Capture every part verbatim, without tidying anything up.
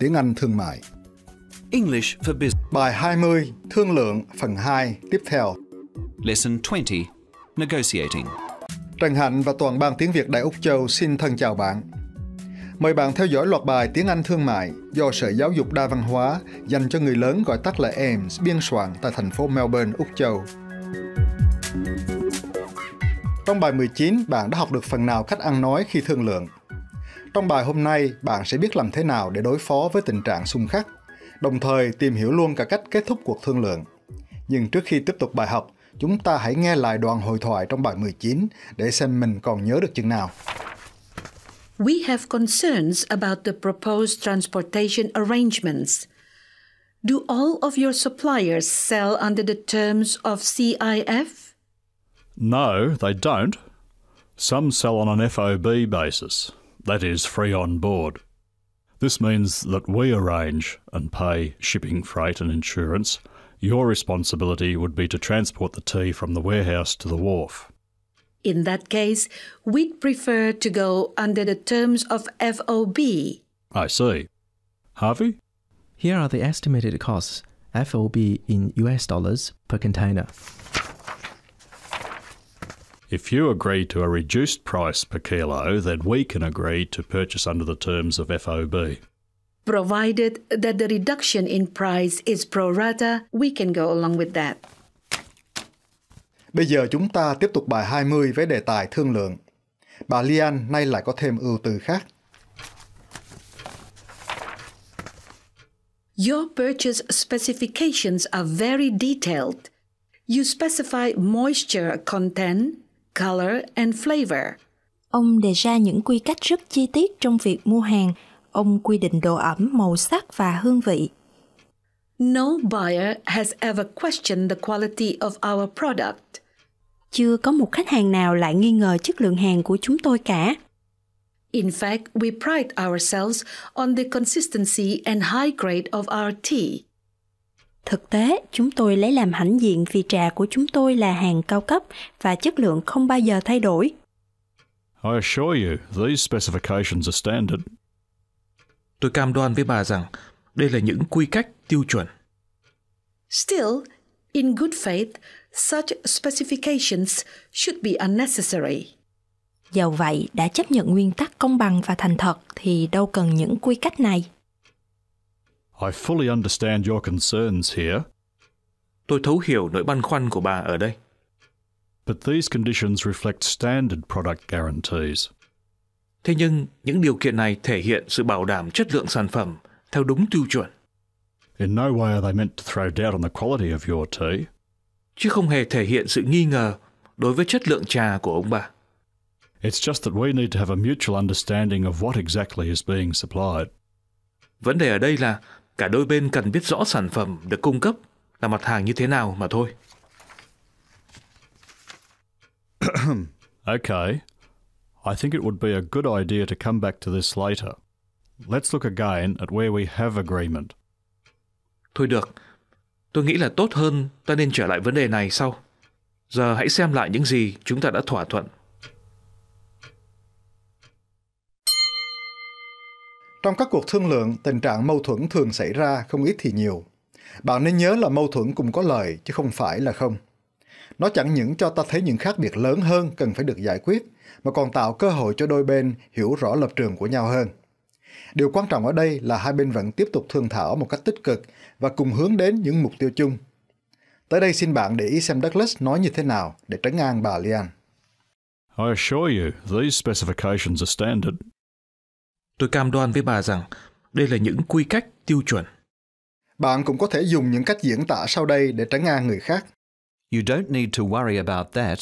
tiếng Anh thương mại. English for Business. Bài hai mươi, Thương lượng, phần hai, tiếp theo. Lesson twenty, Negotiating. Trần Hạnh và toàn ban tiếng Việt Đại Úc Châu xin thân chào bạn. Mời bạn theo dõi loạt bài tiếng Anh thương mại do Sở Giáo dục Đa Văn hóa dành cho người lớn gọi tắt là Ames biên soạn tại thành phố Melbourne, Úc Châu. Trong bài mười chín, bạn đã học được phần nào cách ăn nói khi thương lượng. Trong bài hôm nay, bạn sẽ biết làm thế nào để đối phó với tình trạng xung khắc, đồng thời tìm hiểu luôn cả cách kết thúc cuộc thương lượng. Nhưng trước khi tiếp tục bài học, chúng ta hãy nghe lại đoạn hội thoại trong bài mười chín để xem mình còn nhớ được chừng nào. We have concerns about the proposed transportation arrangements. Do all of your suppliers sell under the terms of C I F? No, they don't. Some sell on an F O B basis, that is, free on board. This means that we arrange and pay shipping, freight and insurance. Your responsibility would be to transport the tea from the warehouse to the wharf. In that case, we'd prefer to go under the terms of F O B. I see. Harvey? Here are the estimated costs, F O B in U S dollars per container. If you agree to a reduced price per kilo, then we can agree to purchase under the terms of F O B. Provided that the reduction in price is pro rata, we can go along with that. Bây giờ chúng ta tiếp tục bài hai mươi với đề tài thương lượng. Bà Lian nay lại có thêm ưu từ khác. Your purchase specifications are very detailed. You specify moisture content, color and flavor. Ông đề ra những quy cách rất chi tiết trong việc mua hàng. Ông quy định độ ẩm, màu sắc và hương vị. No buyer has ever questioned the quality of our product. Chưa có một khách hàng nào lại nghi ngờ chất lượng hàng của chúng tôi cả. In fact, we pride ourselves on the consistency and high grade of our tea. Thực tế, chúng tôi lấy làm hãnh diện vì trà của chúng tôi là hàng cao cấp và chất lượng không bao giờ thay đổi. I assure you, these specifications are standard. Tôi cam đoan với bà rằng đây là những quy cách tiêu chuẩn. Still, in good faith, such specifications should be unnecessary. Dầu vậy, đã chấp nhận nguyên tắc công bằng và thành thật thì đâu cần những quy cách này. I fully understand your concerns here. Tôi thấu hiểu nỗi băn khoăn của bà ở đây. But these conditions reflect standard product guarantees. Thế nhưng, những điều kiện này thể hiện sự bảo đảm chất lượng sản phẩm theo đúng tiêu chuẩn. In no way are they meant to throw doubt on the quality of your tea. Chứ không hề thể hiện sự nghi ngờ đối với chất lượng trà của ông bà. It's just that we need to have a mutual understanding of what exactly is being supplied. Vấn đề ở đây là cả đôi bên cần biết rõ sản phẩm được cung cấp là mặt hàng như thế nào mà thôi. Okay. I think it would be a good idea to come back to this later. Let's look again at where we have agreement. Thôi được. Tôi nghĩ là tốt hơn ta nên trở lại vấn đề này sau. Giờ hãy xem lại những gì chúng ta đã thỏa thuận. Trong các cuộc thương lượng, tình trạng mâu thuẫn thường xảy ra không ít thì nhiều. Bạn nên nhớ là mâu thuẫn cùng có lợi chứ không phải là không. Nó chẳng những cho ta thấy những khác biệt lớn hơn cần phải được giải quyết, mà còn tạo cơ hội cho đôi bên hiểu rõ lập trường của nhau hơn. Điều quan trọng ở đây là hai bên vẫn tiếp tục thương thảo một cách tích cực và cùng hướng đến những mục tiêu chung. Tới đây xin bạn để ý xem Douglas nói như thế nào để trấn an bà Lian. I assure you, these specifications are standard. Tôi cam đoan với bà rằng đây là những quy cách tiêu chuẩn. Bạn cũng có thể dùng những cách diễn tả sau đây để trấn an người khác. You don't need to worry about that.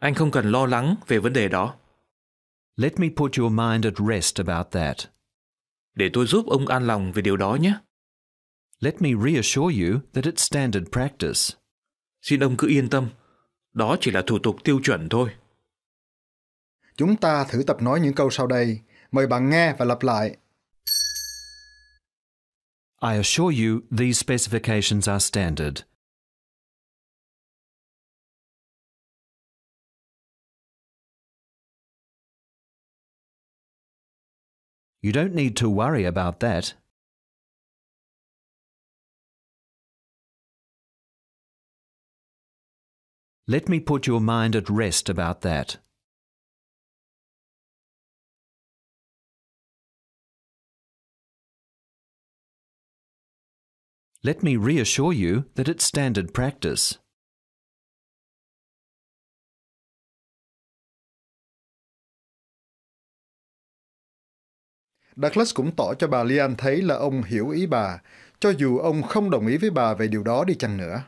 Anh không cần lo lắng về vấn đề đó. Let me put your mind at rest about that. Để tôi giúp ông an lòng về điều đó nhé. Let me reassure you that it's standard practice. Xin ông cứ yên tâm, đó chỉ là thủ tục tiêu chuẩn thôi. Chúng ta thử tập nói những câu sau đây. Mời bạn nghe và lặp lại. I assure you these specifications are standard. You don't need to worry about that. Let me put your mind at rest about that. Let me reassure you that it's standard practice. Douglas cũng tỏ cho bà Lian thấy là ông hiểu ý bà, cho dù ông không đồng ý với bà về điều đó đi chăng nữa.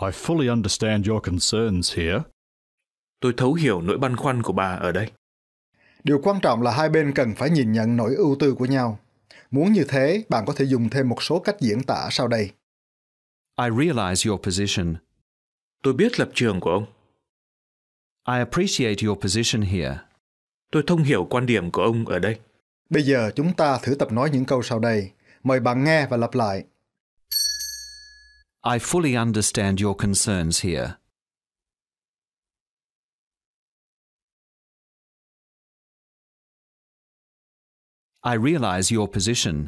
I fully understand your concerns here. Tôi thấu hiểu nỗi băn khoăn của bà ở đây. Điều quan trọng là hai bên cần phải nhìn nhận nỗi ưu tư của nhau. Muốn như thế, bạn có thể dùng thêm một số cách diễn tả sau đây. I realize your position. Tôi biết lập trường của ông. I appreciate your position here. Tôi thông hiểu quan điểm của ông ở đây. Bây giờ chúng ta thử tập nói những câu sau đây. Mời bạn nghe và lặp lại. I fully understand your concerns here. I realize your position.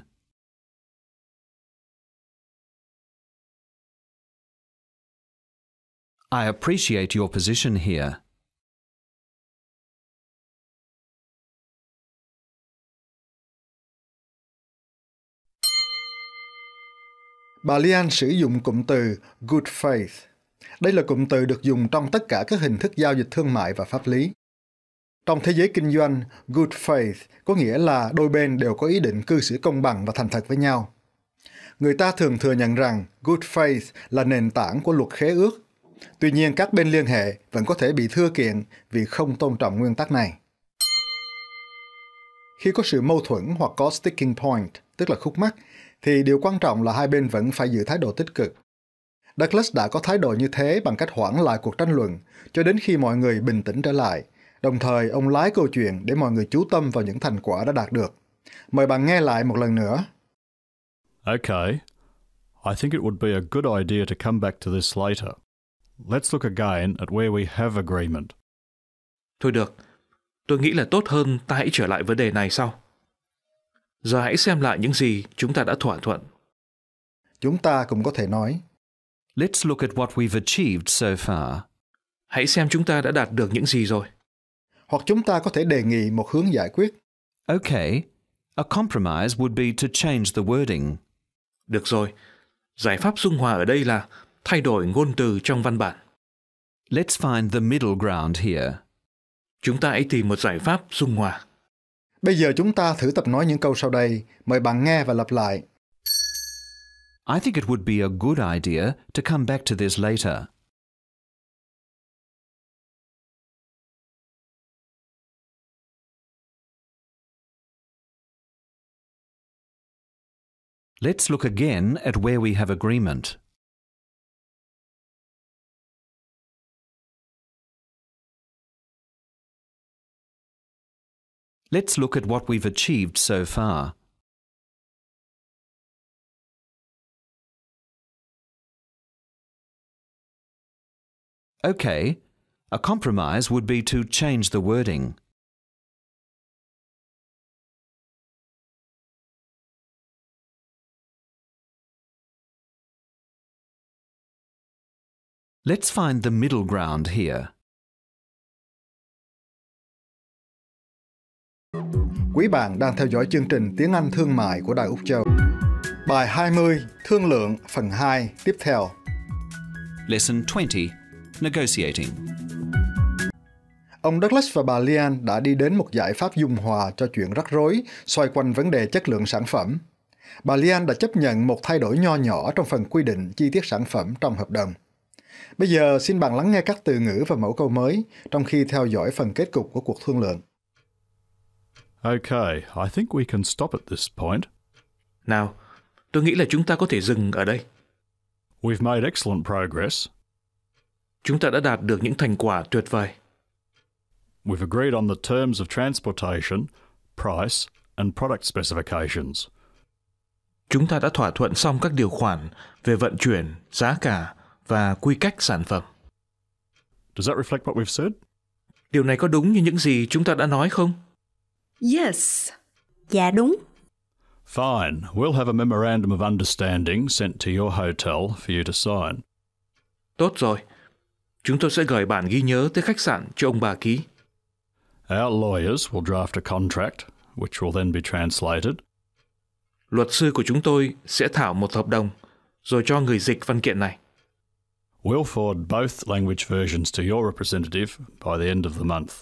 I appreciate your position here. Bà Lian sử dụng cụm từ good faith. Đây là cụm từ được dùng trong tất cả các hình thức giao dịch thương mại và pháp lý. Trong thế giới kinh doanh, good faith có nghĩa là đôi bên đều có ý định cư xử công bằng và thành thật với nhau. Người ta thường thừa nhận rằng good faith là nền tảng của luật khế ước. Tuy nhiên, các bên liên hệ vẫn có thể bị thưa kiện vì không tôn trọng nguyên tắc này. Khi có sự mâu thuẫn hoặc có sticking point, tức là khúc mắc, thì điều quan trọng là hai bên vẫn phải giữ thái độ tích cực. Douglas đã có thái độ như thế bằng cách hoãn lại cuộc tranh luận cho đến khi mọi người bình tĩnh trở lại. Đồng thời, ông lái câu chuyện để mọi người chú tâm vào những thành quả đã đạt được. Mời bạn nghe lại một lần nữa. Okay. I think it would be a good idea to come back to this later. Let's look again at where we have agreement. Thôi được. Tôi nghĩ là tốt hơn ta hãy trở lại vấn đề này sau. Giờ hãy xem lại những gì chúng ta đã thỏa thuận. Chúng ta cũng có thể nói Let's look at what we've achieved so far. Hãy xem chúng ta đã đạt được những gì rồi. Hoặc chúng ta có thể đề nghị một hướng giải quyết. Okay, a compromise would be to change the wording. Được rồi, giải pháp dung hòa ở đây là thay đổi ngôn từ trong văn bản. Let's find the middle ground here. Chúng ta hãy tìm một giải pháp dung hòa. Bây giờ chúng ta thử tập nói những câu sau đây. Mời bạn nghe và lặp lại. I think it would be a good idea to come back to this later. Let's look again at where we have agreement. Let's look at what we've achieved so far. Okay, a compromise would be to change the wording. Let's find the middle ground here. Quý bạn đang theo dõi chương trình Tiếng Anh Thương mại của Đài Úc Châu. Bài hai mươi, Thương lượng, phần hai, tiếp theo. Lesson twenty, Negotiating. Ông Douglas và bà Lian đã đi đến một giải pháp dung hòa cho chuyện rắc rối xoay quanh vấn đề chất lượng sản phẩm. Bà Lian đã chấp nhận một thay đổi nho nhỏ trong phần quy định chi tiết sản phẩm trong hợp đồng. Bây giờ xin bạn lắng nghe các từ ngữ và mẫu câu mới trong khi theo dõi phần kết cục của cuộc thương lượng. Okay, I think we can stop at this point. Nào, tôi nghĩ là chúng ta có thể dừng ở đây. We've made excellent progress. Chúng ta đã đạt được những thành quả tuyệt vời. We've agreed on the terms of transportation, price and product specifications. Chúng ta đã thỏa thuận xong các điều khoản về vận chuyển, giá cả và quy cách sản phẩm. Does that reflect what we've said? Điều này có đúng như những gì chúng ta đã nói không? Yes. Dạ đúng. Fine. We'll have a memorandum of understanding sent to your hotel for you to sign. Tốt rồi. Chúng tôi sẽ gửi bản ghi nhớ tới khách sạn cho ông bà ký. Our lawyers will draft a contract, which will then be translated. Luật sư của chúng tôi sẽ thảo một hợp đồng, rồi cho người dịch văn kiện này. We'll forward both language versions to your representative by the end of the month.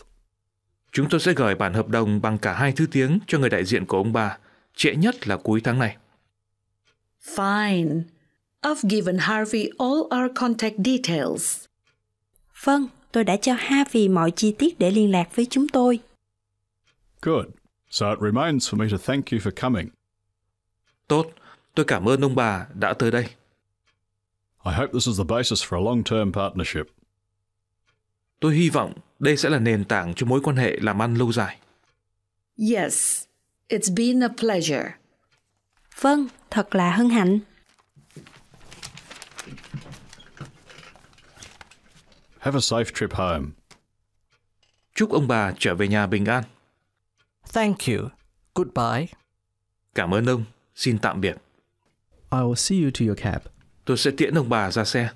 Chúng tôi sẽ gửi bản hợp đồng bằng cả hai thứ tiếng cho người đại diện của ông bà, trễ nhất là cuối tháng này. Fine. I've given Harvey all our contact details. Vâng, tôi đã cho Harvey mọi chi tiết để liên lạc với chúng tôi. Good. So it remains for me to thank you for coming. Tốt, tôi cảm ơn ông bà đã tới đây. I hope this is the basis for a long-term partnership. Tôi hy vọng đây sẽ là nền tảng cho mối quan hệ làm ăn lâu dài. Yes, it's been a pleasure. Vâng, thật là hân hạnh. Have a safe trip home. Chúc ông bà trở về nhà bình an. Thank you. Goodbye. Cảm ơn ông. Xin tạm biệt. I will see you to your cab. Tôi sẽ tiễn ông bà ra xe.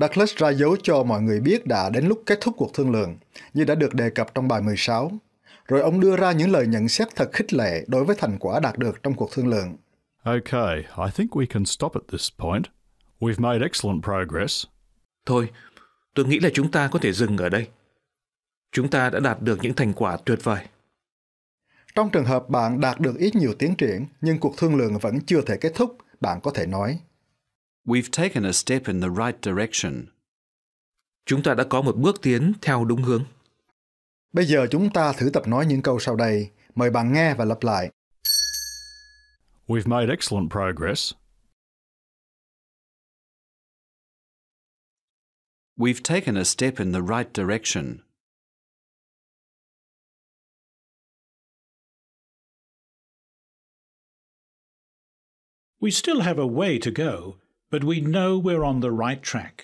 Douglas ra dấu cho mọi người biết đã đến lúc kết thúc cuộc thương lượng, như đã được đề cập trong bài mười sáu. Rồi ông đưa ra những lời nhận xét thật khích lệ đối với thành quả đạt được trong cuộc thương lượng. Okay, I think we can stop at this point. We've made excellent progress. Thôi, tôi nghĩ là chúng ta có thể dừng ở đây. Chúng ta đã đạt được những thành quả tuyệt vời. Trong trường hợp bạn đạt được ít nhiều tiến triển, nhưng cuộc thương lượng vẫn chưa thể kết thúc, bạn có thể nói We've taken a step in the right direction. Chúng ta đã có một bước tiến theo đúng hướng. Bây giờ chúng ta thử tập nói những câu sau đây. Mời bạn nghe và lặp lại. We've made excellent progress. We've taken a step in the right direction. We still have a way to go, but we know we're on the right track.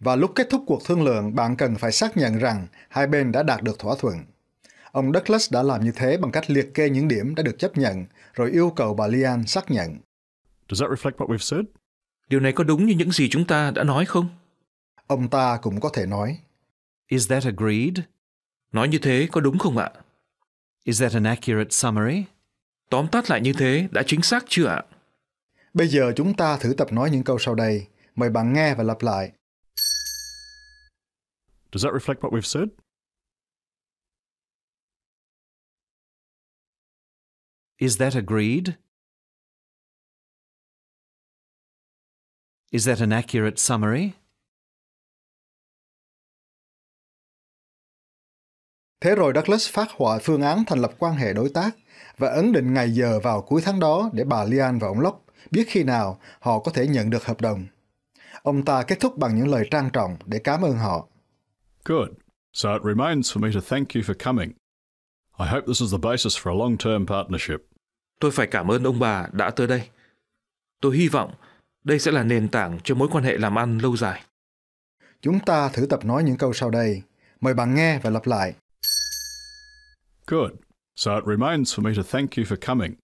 Và lúc kết thúc cuộc thương lượng, bạn cần phải xác nhận rằng hai bên đã đạt được thỏa thuận. Ông Douglas đã làm như thế bằng cách liệt kê những điểm đã được chấp nhận, rồi yêu cầu bà Lian xác nhận. Does that reflect what we've said? Điều này có đúng như những gì chúng ta đã nói không? Ông ta cũng có thể nói Is that agreed? Nói như thế có đúng không ạ? Is that an accurate summary? Tóm tắt lại như thế đã chính xác chưa ạ? Bây giờ chúng ta thử tập nói những câu sau đây. Mời bạn nghe và lặp lại. Does that reflect what we've said? Is that agreed? Is that an accurate summary? Thế rồi Douglas phát họa phương án thành lập quan hệ đối tác và ấn định ngày giờ vào cuối tháng đó để bà Lian và ông Loc biết khi nào họ có thể nhận được hợp đồng. Ông ta kết thúc bằng những lời trang trọng để cảm ơn họ. Good. So it remains for me to thank you for coming. I hope this is the basis for a long-term partnership. Tôi phải cảm ơn ông bà đã tới đây. Tôi hy vọng đây sẽ là nền tảng cho mối quan hệ làm ăn lâu dài. Chúng ta thử tập nói những câu sau đây. Mời bạn nghe và lặp lại. Good. So it remains for me to thank you for coming.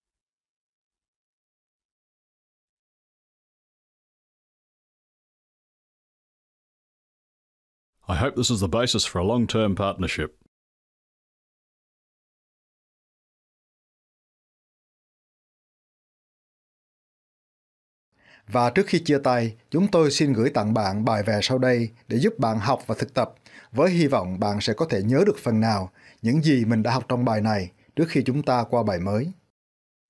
I hope this is the basis for a long-term partnership. Và trước khi chia tay, chúng tôi xin gửi tặng bạn bài vè sau đây để giúp bạn học và thực tập, với hy vọng bạn sẽ có thể nhớ được phần nào những gì mình đã học trong bài này trước khi chúng ta qua bài mới.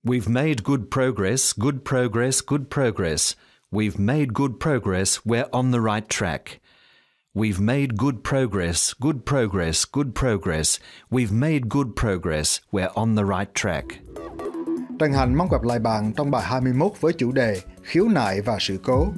We've made good progress, good progress, good progress. We've made good progress, we're on the right track. We've made good progress, good progress, good progress. We've made good progress, we're on the right track. Trần Hạnh mong gặp lại bạn trong bài hai mươi mốt với chủ đề Khiếu nại và sự cố.